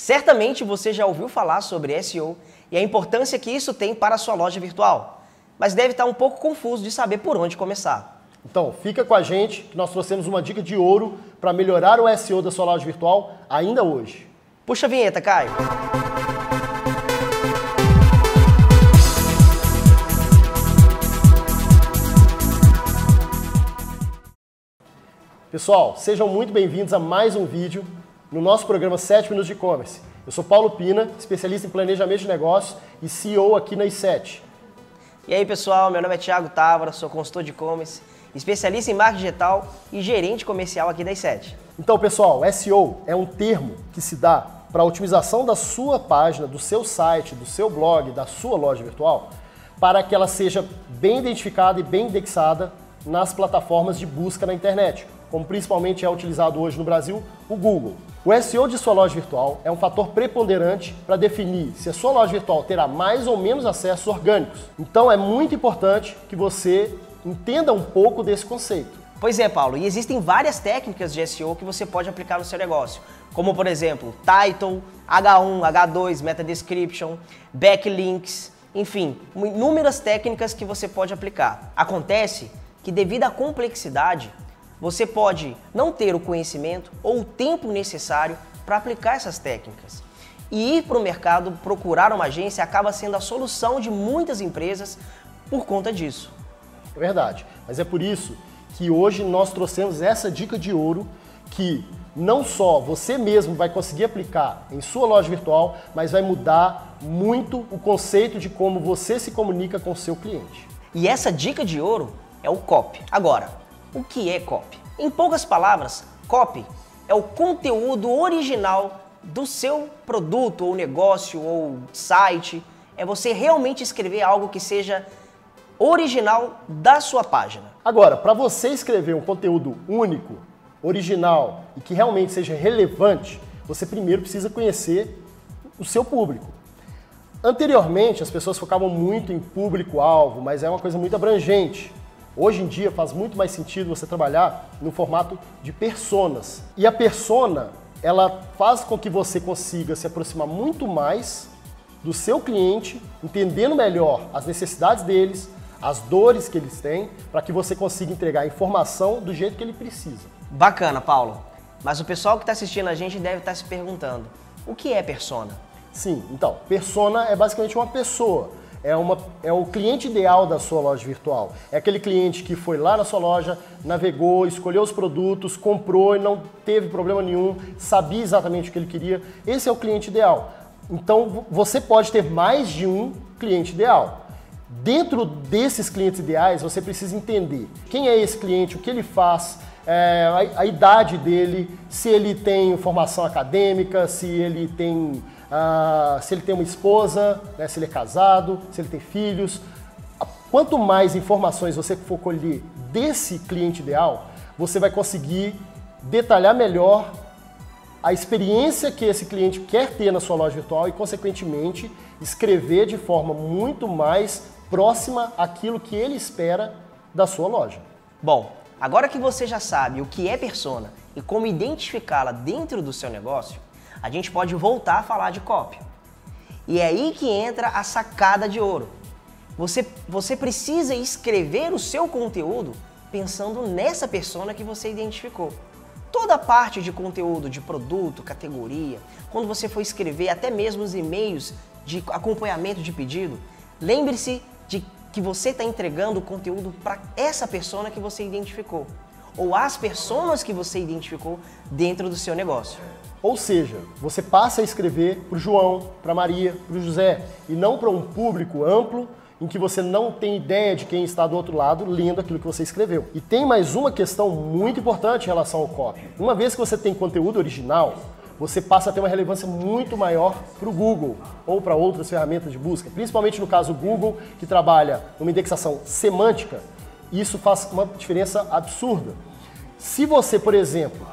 Certamente você já ouviu falar sobre SEO e a importância que isso tem para a sua loja virtual, mas deve estar um pouco confuso de saber por onde começar. Então, fica com a gente que nós trouxemos uma dica de ouro para melhorar o SEO da sua loja virtual ainda hoje. Puxa a vinheta, Caio! Pessoal, sejam muito bem-vindos a mais um vídeo no nosso programa 7 Minutos de E-Commerce. Eu sou Paulo Pina, especialista em planejamento de negócios e CEO aqui na I7. E aí, pessoal, meu nome é Thiago Távara, sou consultor de E-Commerce, especialista em marketing digital e gerente comercial aqui da I7. Então, pessoal, SEO é um termo que se dá para a otimização da sua página, do seu site, do seu blog, da sua loja virtual, para que ela seja bem identificada e bem indexada nas plataformas de busca na internet, como principalmente é utilizado hoje no Brasil, o Google. O SEO de sua loja virtual é um fator preponderante para definir se a sua loja virtual terá mais ou menos acessos orgânicos. Então é muito importante que você entenda um pouco desse conceito. Pois é, Paulo, e existem várias técnicas de SEO que você pode aplicar no seu negócio, como por exemplo, Title, H1, H2, Meta Description, Backlinks, enfim, inúmeras técnicas que você pode aplicar. Acontece que devido à complexidade, você pode não ter o conhecimento ou o tempo necessário para aplicar essas técnicas. E ir para o mercado, procurar uma agência, acaba sendo a solução de muitas empresas por conta disso. É verdade, mas é por isso que hoje nós trouxemos essa dica de ouro que não só você mesmo vai conseguir aplicar em sua loja virtual, mas vai mudar muito o conceito de como você se comunica com o seu cliente. E essa dica de ouro é o copy. Agora, o que é copy? Em poucas palavras, copy é o conteúdo original do seu produto, ou negócio, ou site. É você realmente escrever algo que seja original da sua página. Agora, para você escrever um conteúdo único, original e que realmente seja relevante, você primeiro precisa conhecer o seu público. Anteriormente, as pessoas focavam muito em público-alvo, mas é uma coisa muito abrangente. Hoje em dia faz muito mais sentido você trabalhar no formato de personas. E a persona, ela faz com que você consiga se aproximar muito mais do seu cliente, entendendo melhor as necessidades deles, as dores que eles têm, para que você consiga entregar a informação do jeito que ele precisa. Bacana, Paulo. Mas o pessoal que está assistindo a gente deve estar se perguntando, o que é persona? Sim, então, persona é basicamente uma pessoa. É o cliente ideal da sua loja virtual. É aquele cliente que foi lá na sua loja, navegou, escolheu os produtos, comprou e não teve problema nenhum, sabia exatamente o que ele queria. Esse é o cliente ideal. Então, você pode ter mais de um cliente ideal. Dentro desses clientes ideais, você precisa entender quem é esse cliente, o que ele faz, a idade dele, se ele tem formação acadêmica, se ele tem uma esposa, né, se ele é casado, se ele tem filhos. Quanto mais informações você for colher desse cliente ideal, você vai conseguir detalhar melhor a experiência que esse cliente quer ter na sua loja virtual e, consequentemente, escrever de forma muito mais próxima àquilo que ele espera da sua loja. Bom, agora que você já sabe o que é persona e como identificá-la dentro do seu negócio, a gente pode voltar a falar de copy. E é aí que entra a sacada de ouro. Você precisa escrever o seu conteúdo pensando nessa persona que você identificou. Toda a parte de conteúdo, de produto, categoria, quando você for escrever até mesmo os e-mails de acompanhamento de pedido, lembre-se de que você está entregando o conteúdo para essa persona que você identificou, ou as personas que você identificou dentro do seu negócio. Ou seja, você passa a escrever para o João, para a Maria, para o José, e não para um público amplo em que você não tem ideia de quem está do outro lado lendo aquilo que você escreveu. E tem mais uma questão muito importante em relação ao copy. Uma vez que você tem conteúdo original, você passa a ter uma relevância muito maior para o Google ou para outras ferramentas de busca, principalmente no caso do Google, que trabalha numa indexação semântica. Isso faz uma diferença absurda. Se você, por exemplo,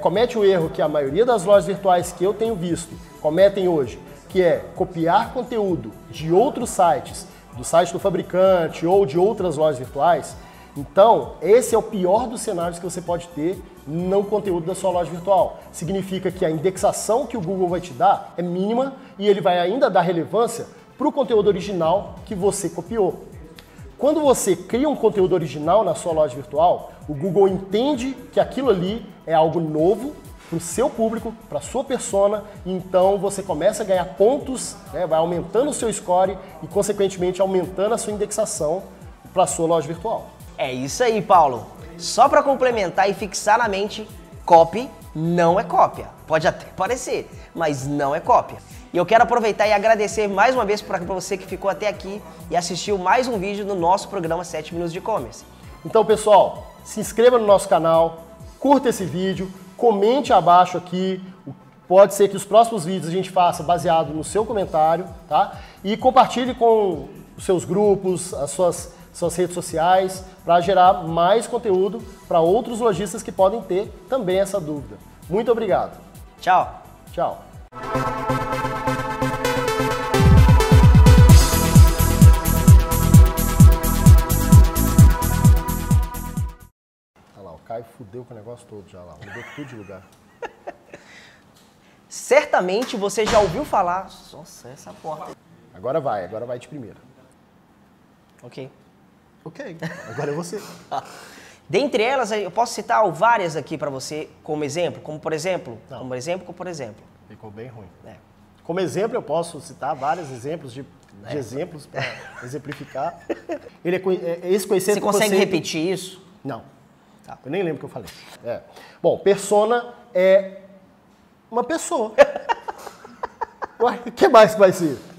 comete o erro que a maioria das lojas virtuais que eu tenho visto cometem hoje, que é copiar conteúdo de outros sites, do site do fabricante ou de outras lojas virtuais, Então, esse é o pior dos cenários que você pode ter no conteúdo da sua loja virtual. Significa que a indexação que o Google vai te dar é mínima e ele vai ainda dar relevância para o conteúdo original que você copiou. Quando você cria um conteúdo original na sua loja virtual, o Google entende que aquilo ali é algo novo para o seu público, para a sua persona, e então você começa a ganhar pontos, né, vai aumentando o seu score e, consequentemente, aumentando a sua indexação para a sua loja virtual. É isso aí, Paulo. Só para complementar e fixar na mente, copy não é cópia. Pode até parecer, mas não é cópia. E eu quero aproveitar e agradecer mais uma vez para você que ficou até aqui e assistiu mais um vídeo do nosso programa 7 Minutos de E-Commerce. Então, pessoal, se inscreva no nosso canal, curta esse vídeo, comente abaixo aqui. Pode ser que os próximos vídeos a gente faça baseado no seu comentário, tá? E compartilhe com os seus grupos, as suas redes sociais, para gerar mais conteúdo para outros lojistas que podem ter também essa dúvida. Muito obrigado. Tchau. Tchau. Caio fudeu com o negócio todo já lá, mudou tudo de lugar. Certamente você já ouviu falar... Nossa, essa porta... agora vai de primeira. Ok. Ok, agora é você. Dentre elas, eu posso citar várias aqui pra você como exemplo, como por exemplo. Não. Como exemplo, como por exemplo. Ficou bem ruim. É. Como exemplo, eu posso citar vários exemplos de exemplos pra exemplificar. Esse conhecimento... Você consegue repetir isso? Não. Tá. Eu nem lembro o que eu falei. É. Bom, persona é uma pessoa. Ué, o que mais vai ser?